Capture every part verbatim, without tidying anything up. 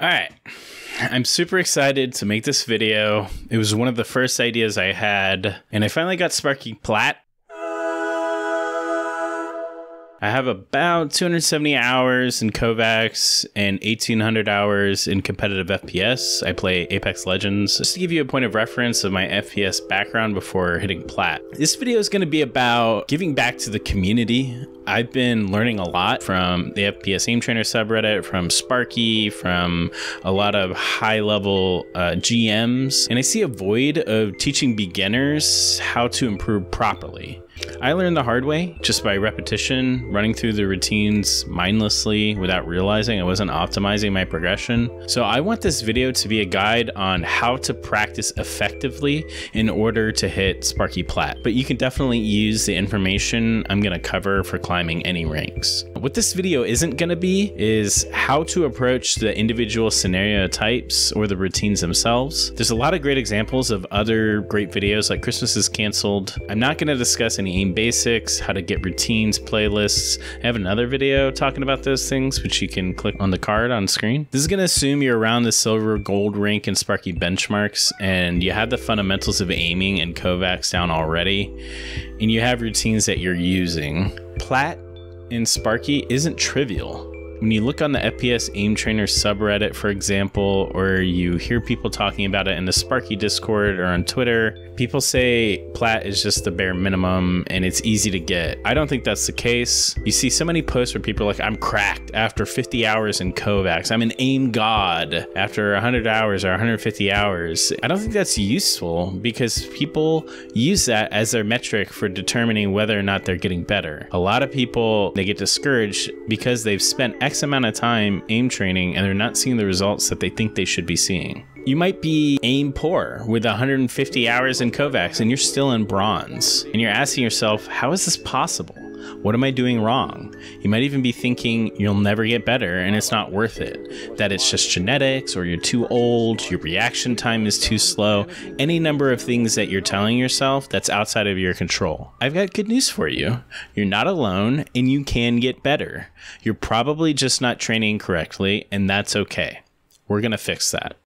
Alright, I'm super excited to make this video. It was one of the first ideas I had, and I finally got Sparky Plat. I have about two hundred seventy hours in KovaaK's and eighteen hundred hours in competitive F P S. I play Apex Legends. Just to give you a point of reference of my F P S background before hitting Plat. This video is going to be about giving back to the community. I've been learning a lot from the F P S Aim Trainer subreddit, from Sparky, from a lot of high-level uh, G Ms, and I see a void of teaching beginners how to improve properly. I learned the hard way, just by repetition, running through the routines mindlessly without realizing I wasn't optimizing my progression. So I want this video to be a guide on how to practice effectively in order to hit Sparky Plat, but you can definitely use the information I'm going to cover for clients climbing any ranks. What this video isn't going to be is how to approach the individual scenario types or the routines themselves. There's a lot of great examples of other great videos like Christmas Is Cancelled. I'm not going to discuss any aim basics, how to get routines, playlists. I have another video talking about those things, which you can click on the card on screen. This is going to assume you're around the silver, gold rank and Sparky benchmarks, and you have the fundamentals of aiming and KovaaK's down already, and you have routines that you're using. Plat in Sparky isn't trivial. When you look on the F P S Aim Trainer subreddit, for example, or you hear people talking about it in the Sparky Discord or on Twitter, people say Plat is just the bare minimum and it's easy to get. I don't think that's the case. You see so many posts where people are like, I'm cracked after fifty hours in KovaaK's. I'm an aim god after one hundred hours or one hundred fifty hours. I don't think that's useful because people use that as their metric for determining whether or not they're getting better. A lot of people, they get discouraged because they've spent X amount of time aim training and they're not seeing the results that they think they should be seeing. You might be aim poor with one hundred fifty hours in KovaaK's and you're still in bronze and you're asking yourself, how is this possible? What am I doing wrong? You might even be thinking you'll never get better and it's not worth it, that it's just genetics or you're too old, your reaction time is too slow, any number of things that you're telling yourself that's outside of your control. I've got good news for you. You're not alone and you can get better. You're probably just not training correctly and that's okay. We're gonna fix that.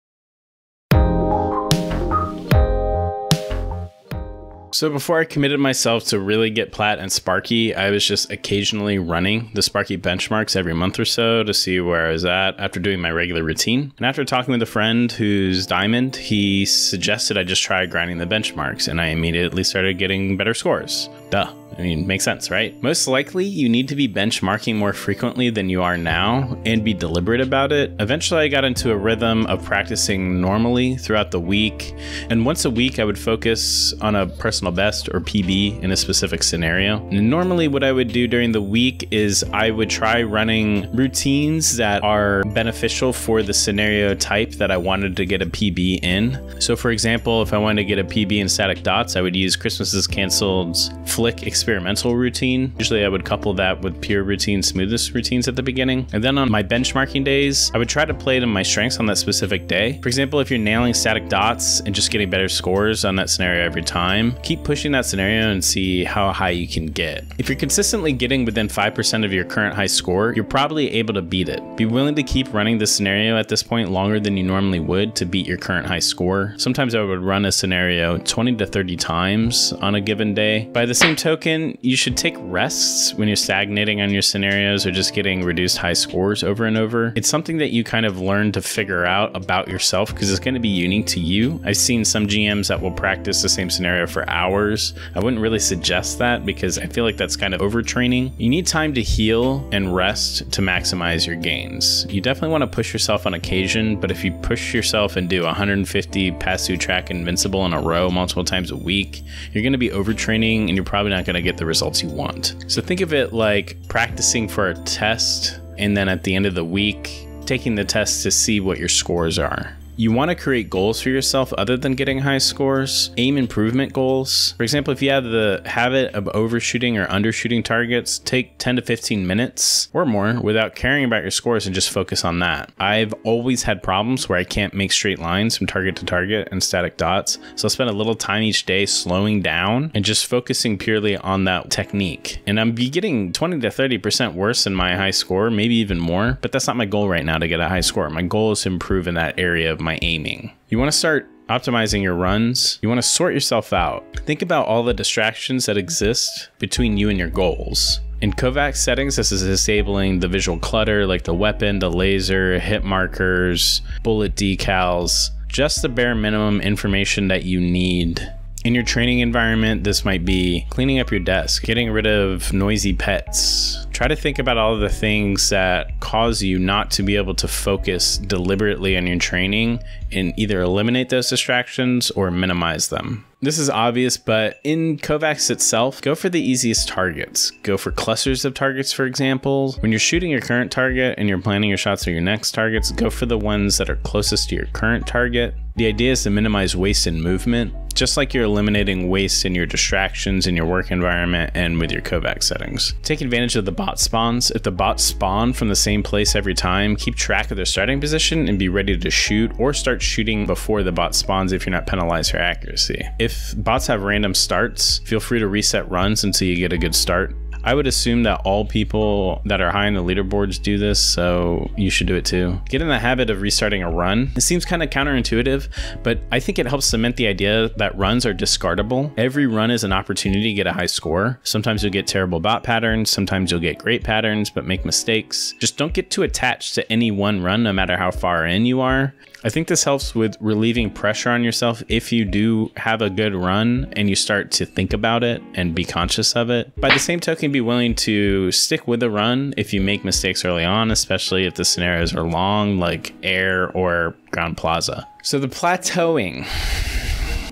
So before I committed myself to really get Plat and Sparky, I was just occasionally running the Sparky benchmarks every month or so to see where I was at after doing my regular routine. And after talking with a friend who's Diamond, he suggested I just try grinding the benchmarks and I immediately started getting better scores. Duh. I mean, makes sense, right? Most likely, you need to be benchmarking more frequently than you are now and be deliberate about it. Eventually, I got into a rhythm of practicing normally throughout the week, and once a week, I would focus on a personal best or P B in a specific scenario. And normally, what I would do during the week is I would try running routines that are beneficial for the scenario type that I wanted to get a P B in. So, for example, if I wanted to get a P B in static dots, I would use Christmas Is Canceled's Flick experimental routine. Usually I would couple that with pure routine, smoothness routines at the beginning. And then on my benchmarking days, I would try to play to my strengths on that specific day. For example, if you're nailing static dots and just getting better scores on that scenario every time, keep pushing that scenario and see how high you can get. If you're consistently getting within five percent of your current high score, you're probably able to beat it. Be willing to keep running the scenario at this point longer than you normally would to beat your current high score. Sometimes I would run a scenario twenty to thirty times on a given day. By the same token, you should take rests when you're stagnating on your scenarios or just getting reduced high scores over and over. It's something that you kind of learn to figure out about yourself because it's going to be unique to you. I've seen some G Ms that will practice the same scenario for hours. I wouldn't really suggest that because I feel like that's kind of overtraining. You need time to heal and rest to maximize your gains. You definitely want to push yourself on occasion, but if you push yourself and do one hundred fifty pass through track invincible in a row multiple times a week, you're going to be overtraining and you're probably not going to get the results you want. So think of it like practicing for a test and then at the end of the week, taking the test to see what your scores are. You want to create goals for yourself other than getting high scores. Aim improvement goals. For example, if you have the habit of overshooting or undershooting targets, take ten to fifteen minutes or more without caring about your scores and just focus on that. I've always had problems where I can't make straight lines from target to target and static dots, so I'll spend a little time each day slowing down and just focusing purely on that technique. And I'm getting twenty to thirty percent worse in my high score, maybe even more, but that's not my goal right now to get a high score. My goal is to improve in that area of my aiming. You want to start optimizing your runs. You want to sort yourself out. Think about all the distractions that exist between you and your goals. In KovaaK's settings, this is disabling the visual clutter like the weapon, the laser, hit markers, bullet decals, just the bare minimum information that you need. In your training environment, this might be cleaning up your desk, getting rid of noisy pets. Try to think about all of the things that cause you not to be able to focus deliberately on your training and either eliminate those distractions or minimize them. This is obvious, but in KovaaK's itself, go for the easiest targets. Go for clusters of targets, for example. When you're shooting your current target and you're planning your shots at your next targets, go for the ones that are closest to your current target. The idea is to minimize waste in movement, just like you're eliminating waste in your distractions in your work environment and with your KovaaK's settings. Take advantage of the bot spawns. If the bots spawn from the same place every time, keep track of their starting position and be ready to shoot, or start shooting before the bot spawns if you're not penalized for accuracy. If bots have random starts, feel free to reset runs until you get a good start. I would assume that all people that are high in the leaderboards do this, so you should do it too. Get in the habit of restarting a run. It seems kind of counterintuitive, but I think it helps cement the idea that runs are discardable. Every run is an opportunity to get a high score. Sometimes you'll get terrible bot patterns, sometimes you'll get great patterns, but make mistakes. Just don't get too attached to any one run, no matter how far in you are. I think this helps with relieving pressure on yourself if you do have a good run and you start to think about it and be conscious of it. By the same token, be willing to stick with the run if you make mistakes early on, especially if the scenarios are long, like air or ground plaza. So the plateauing.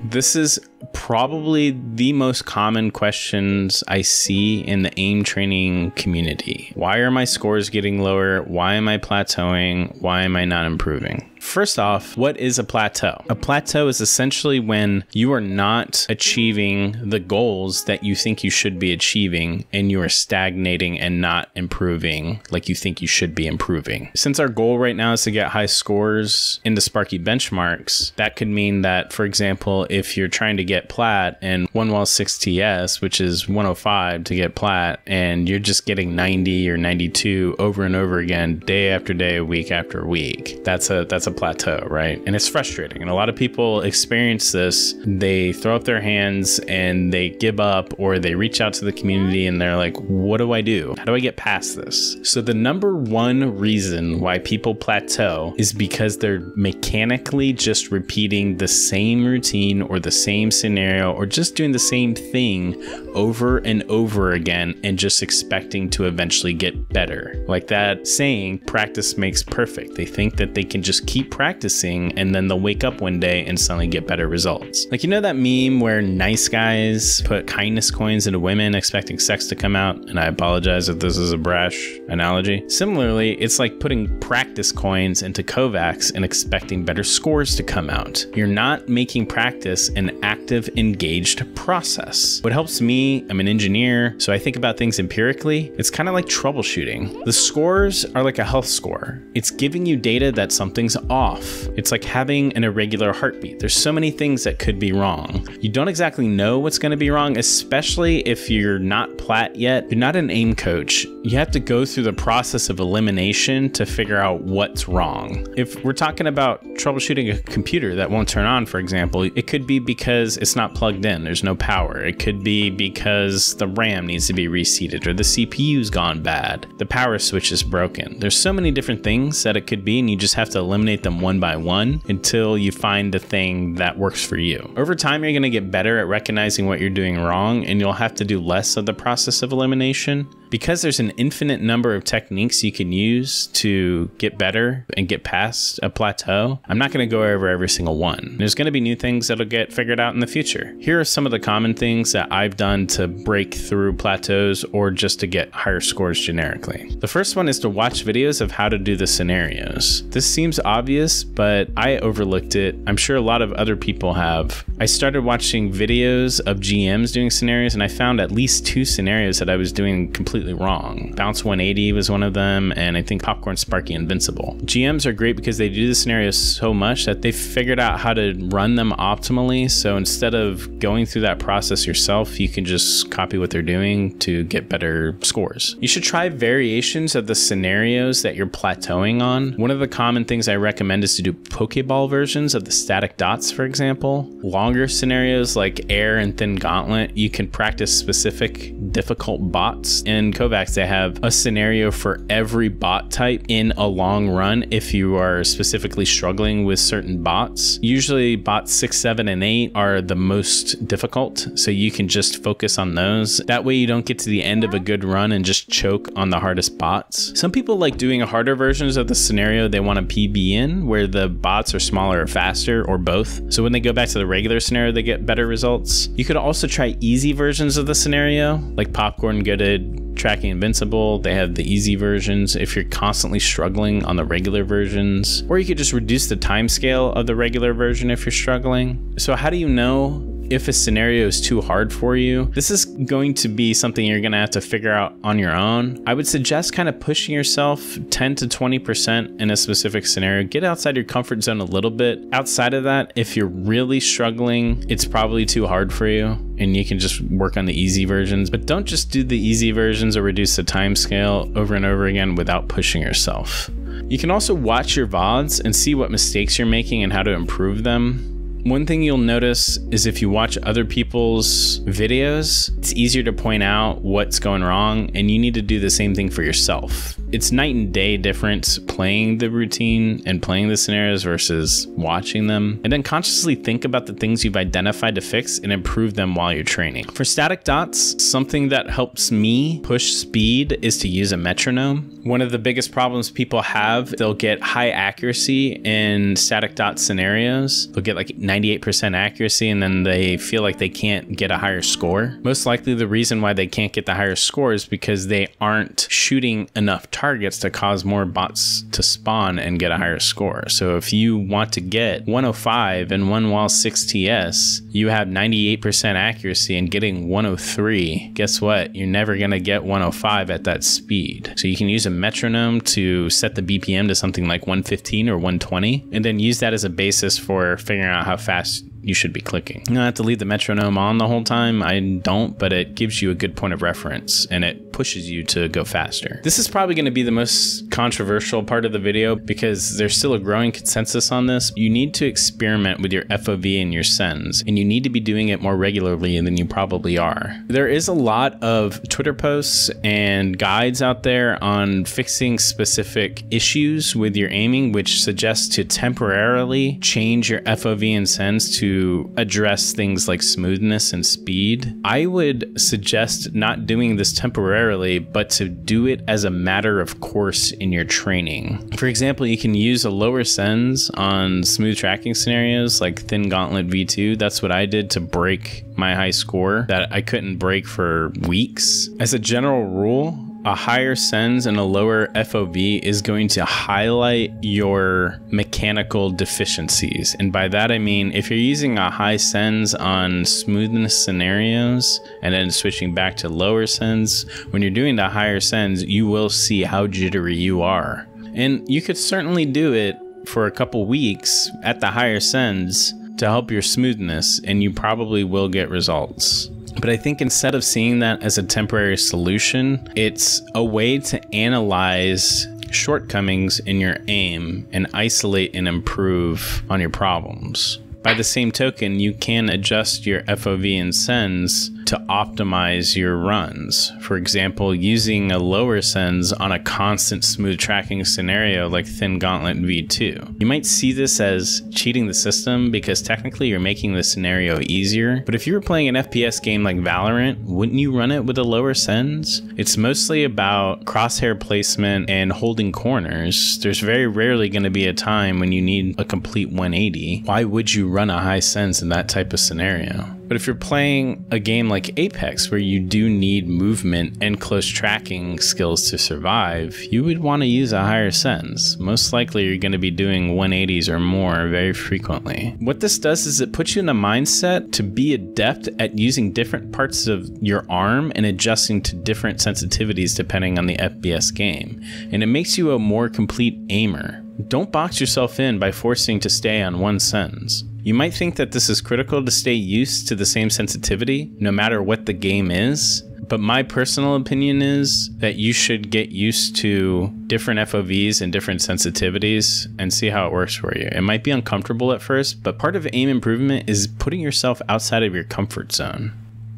This is probably the most common questions I see in the aim training community. Why are my scores getting lower? Why am I plateauing? Why am I not improving? First off, what is a plateau? A plateau is essentially when you are not achieving the goals that you think you should be achieving, and you are stagnating and not improving like you think you should be improving. Since our goal right now is to get high scores in the Sparky benchmarks, that could mean that, for example, if you're trying to get plat and one while six T S, which is one oh five to get plat, and you're just getting ninety or ninety-two over and over again, day after day, week after week, that's a that's a plateau, right? And it's frustrating, and a lot of people experience this. They throw up their hands and they give up, or they reach out to the community and they're like, what do I do? How do I get past this? So the number one reason why people plateau is because they're mechanically just repeating the same routine or the same scenario, or just doing the same thing over and over again and just expecting to eventually get better. Like that saying, practice makes perfect. They think that they can just Just keep practicing, and then they'll wake up one day and suddenly get better results. Like, you know that meme where nice guys put kindness coins into women expecting sex to come out? And I apologize if this is a brash analogy. Similarly, it's like putting practice coins into KovaaK's and expecting better scores to come out. You're not making practice an active, engaged process. What helps me, I'm an engineer, so I think about things empirically. It's kind of like troubleshooting. The scores are like a health score. It's giving you data that something things off. It's like having an irregular heartbeat. There's so many things that could be wrong. You don't exactly know what's going to be wrong, especially if you're not plat yet. You're not an aim coach. You have to go through the process of elimination to figure out what's wrong. If we're talking about troubleshooting a computer that won't turn on, for example, it could be because it's not plugged in. There's no power. It could be because the RAM needs to be reseated, or the C P U's gone bad. The power switch is broken. There's so many different things that it could be, and you just have to eliminate them one by one until you find the thing that works for you. Over time, you're going to get better at recognizing what you're doing wrong, and you'll have to do less of the process of elimination. Because there's an infinite number of techniques you can use to get better and get past a plateau, I'm not going to go over every single one. There's going to be new things that'll get figured out in the future. Here are some of the common things that I've done to break through plateaus or just to get higher scores generically. The first one is to watch videos of how to do the scenarios. This seems obvious, but I overlooked it. I'm sure a lot of other people have. I started watching videos of G Ms doing scenarios and I found at least two scenarios that I was doing completely wrong. Bounce one eighty was one of them, and I think Popcorn Sparky Invincible. G Ms are great because they do the scenarios so much that they figured out how to run them optimally, so instead of going through that process yourself, you can just copy what they're doing to get better scores. You should try variations of the scenarios that you're plateauing on. One of the common things I recommend is to do Pokeball versions of the static dots, for example. Longer scenarios like Air and Thin Gauntlet, you can practice specific difficult bots. In KovaaK's, they have a scenario for every bot type in a long run if you are specifically struggling with certain bots. Usually bots six, seven, and eight are the most difficult, so you can just focus on those. That way you don't get to the end of a good run and just choke on the hardest bots. Some people like doing harder versions of the scenario they want to P B in, where the bots are smaller or faster or both, so when they go back to the regular scenario they get better results. You could also try easy versions of the scenario, like Popcorn Goated, Tracking Invincible. They have the easy versions if you're constantly struggling on the regular versions, or you could just reduce the time scale of the regular version if you're struggling. So how do you know if a scenario is too hard for you? This is going to be something you're gonna have to figure out on your own. I would suggest kind of pushing yourself ten to twenty percent in a specific scenario. Get outside your comfort zone a little bit. Outside of that, if you're really struggling, it's probably too hard for you and you can just work on the easy versions, but don't just do the easy versions or reduce the time scale over and over again without pushing yourself. You can also watch your V O Ds and see what mistakes you're making and how to improve them. One thing you'll notice is if you watch other people's videos, it's easier to point out what's going wrong, and you need to do the same thing for yourself. It's night and day difference playing the routine and playing the scenarios versus watching them. And then consciously think about the things you've identified to fix and improve them while you're training. For static dots, something that helps me push speed is to use a metronome. One of the biggest problems people have, they'll get high accuracy in static dot scenarios. They'll get like ninety-eight percent accuracy and then they feel like they can't get a higher score. Most likely the reason why they can't get the higher score is because they aren't shooting enough targets to cause more bots to spawn and get a higher score. So if you want to get one oh five and one while six T S, you have ninety-eight percent accuracy and getting one oh three, guess what? You're never gonna get one oh five at that speed. So you can use a metronome to set the B P M to something like one fifteen or one twenty, and then use that as a basis for figuring out how fast you should be clicking. You don't have to leave the metronome on the whole time, I don't, but it gives you a good point of reference and it pushes you to go faster. This is probably going to be the most controversial part of the video because there's still a growing consensus on this. You need to experiment with your F O V and your sends, and you need to be doing it more regularly than you probably are. There is a lot of Twitter posts and guides out there on fixing specific issues with your aiming, which suggests to temporarily change your F O V and sends to to address things like smoothness and speed. I would suggest not doing this temporarily, but to do it as a matter of course in your training. For example, you can use a lower sends on smooth tracking scenarios like Thin Gauntlet V two. That's what I did to break my high score that I couldn't break for weeks. As a general rule, a higher sends and a lower F O V is going to highlight your mechanical deficiencies. And by that I mean, if you're using a high sends on smoothness scenarios and then switching back to lower sends, when you're doing the higher sends, you will see how jittery you are. And you could certainly do it for a couple weeks at the higher sends to help your smoothness, and you probably will get results. But I think instead of seeing that as a temporary solution, it's a way to analyze shortcomings in your aim and isolate and improve on your problems. By the same token, you can adjust your F O V and sends to optimize your runs. For example, using a lower sends on a constant smooth tracking scenario like Thin Gauntlet V two. You might see this as cheating the system because technically you're making the scenario easier, but if you were playing an F P S game like Valorant, wouldn't you run it with a lower sends? It's mostly about crosshair placement and holding corners. There's very rarely going to be a time when you need a complete one eighty. Why would you run a high sends in that type of scenario? But if you're playing a game like Apex where you do need movement and close tracking skills to survive, you would want to use a higher sends. Most likely you're going to be doing one eighties or more very frequently. What this does is it puts you in a mindset to be adept at using different parts of your arm and adjusting to different sensitivities depending on the F P S game. And it makes you a more complete aimer. Don't box yourself in by forcing to stay on one sends. You might think that this is critical to stay used to the same sensitivity, no matter what the game is, but my personal opinion is that you should get used to different F O Vs and different sensitivities and see how it works for you. It might be uncomfortable at first, but part of aim improvement is putting yourself outside of your comfort zone.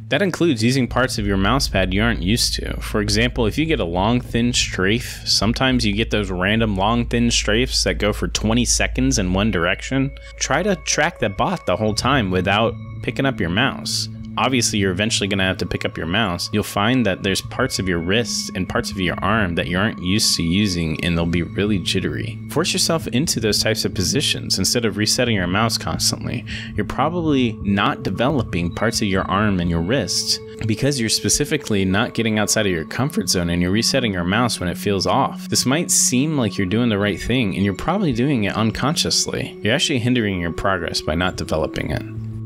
That includes using parts of your mousepad you aren't used to. For example, if you get a long thin strafe, sometimes you get those random long thin strafes that go for twenty seconds in one direction. Try to track the bot the whole time without picking up your mouse. Obviously, you're eventually going to have to pick up your mouse. You'll find that there's parts of your wrist and parts of your arm that you aren't used to using, and they'll be really jittery. Force yourself into those types of positions instead of resetting your mouse constantly. You're probably not developing parts of your arm and your wrist because you're specifically not getting outside of your comfort zone and you're resetting your mouse when it feels off. This might seem like you're doing the right thing, and you're probably doing it unconsciously. You're actually hindering your progress by not developing it.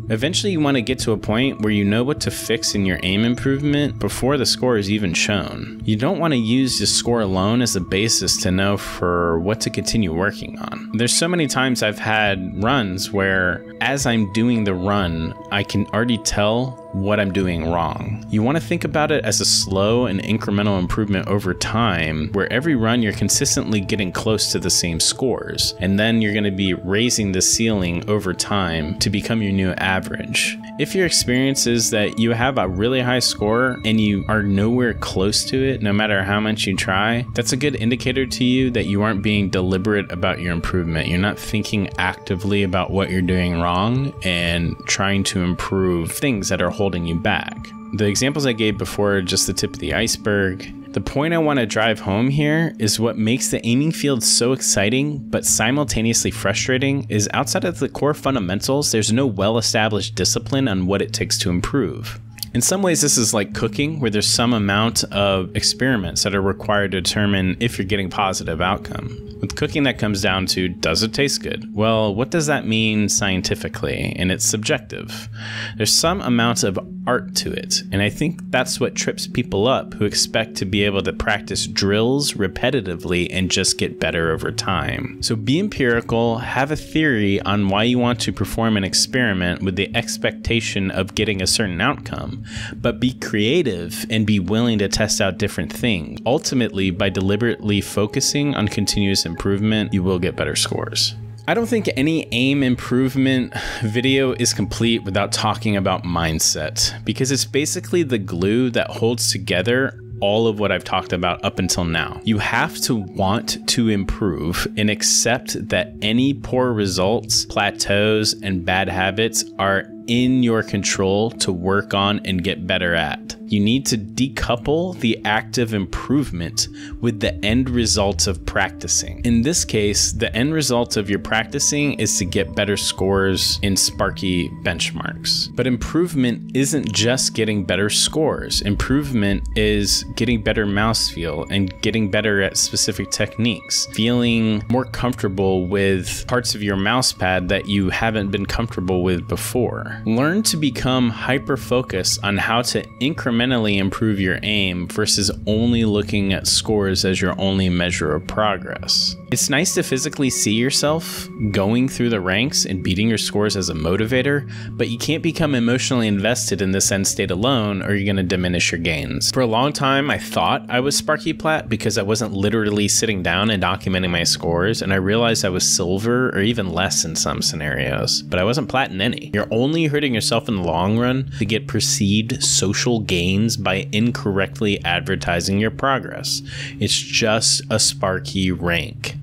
Eventually you want to get to a point where you know what to fix in your aim improvement before the score is even shown. You don't want to use the score alone as a basis to know for what to continue working on. There's so many times I've had runs where as I'm doing the run, I can already tell what I'm doing wrong. You want to think about it as a slow and incremental improvement over time, where every run you're consistently getting close to the same scores, and then you're going to be raising the ceiling over time to become your new average. If your experience is that you have a really high score and you are nowhere close to it, no matter how much you try, that's a good indicator to you that you aren't being deliberate about your improvement. You're not thinking actively about what you're doing wrong and trying to improve things that are whole holding you back. The examples I gave before are just the tip of the iceberg. The point I want to drive home here is what makes the aiming field so exciting but simultaneously frustrating is outside of the core fundamentals, there's no well-established discipline on what it takes to improve. In some ways, this is like cooking, where there's some amount of experiments that are required to determine if you're getting positive outcome. With cooking, that comes down to, does it taste good? Well, what does that mean scientifically? And it's subjective. There's some amount of art to it, and I think that's what trips people up who expect to be able to practice drills repetitively and just get better over time. So be empirical, have a theory on why you want to perform an experiment with the expectation of getting a certain outcome, but be creative and be willing to test out different things. Ultimately, by deliberately focusing on continuous improvement, you will get better scores. I don't think any aim improvement video is complete without talking about mindset, because it's basically the glue that holds together all of what I've talked about up until now. You have to want to improve and accept that any poor results, plateaus, and bad habits are in your control to work on and get better at. You need to decouple the act of improvement with the end results of practicing. In this case, the end result of your practicing is to get better scores in Sparky benchmarks. But improvement isn't just getting better scores. Improvement is getting better mouse feel and getting better at specific techniques, feeling more comfortable with parts of your mouse pad that you haven't been comfortable with before. Learn to become hyper-focused on how to increment incrementally improve your aim versus only looking at scores as your only measure of progress. It's nice to physically see yourself going through the ranks and beating your scores as a motivator, but you can't become emotionally invested in this end state alone or you're going to diminish your gains. For a long time, I thought I was Sparky Plat because I wasn't literally sitting down and documenting my scores, and I realized I was silver or even less in some scenarios, but I wasn't Plat in any. You're only hurting yourself in the long run to get perceived social gains by incorrectly advertising your progress. It's just a Sparky rank.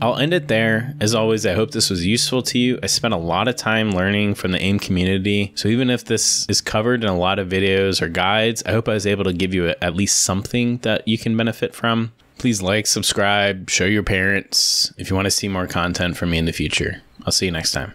I'll end it there. As always, I hope this was useful to you. I spent a lot of time learning from the AIM community, so even if this is covered in a lot of videos or guides, I hope I was able to give you at least something that you can benefit from. Please like, subscribe, show your parents if you want to see more content from me in the future. I'll see you next time.